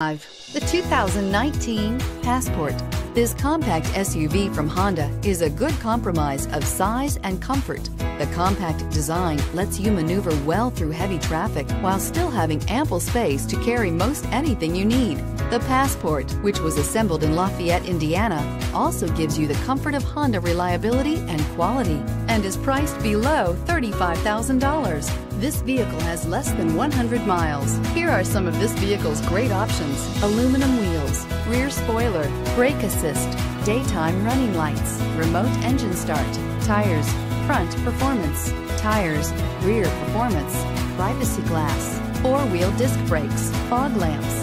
The 2019 Passport. This compact SUV from Honda is a good compromise of size and comfort. The compact design lets you maneuver well through heavy traffic while still having ample space to carry most anything you need. The Passport, which was assembled in Lafayette, Indiana, also gives you the comfort of Honda reliability and quality and is priced below $35,000. This vehicle has less than 100 miles. Here are some of this vehicle's great options: aluminum wheels, rear spoiler, brake assist, daytime running lights, remote engine start, tires, front performance, tires, rear performance, privacy glass, four-wheel disc brakes, fog lamps.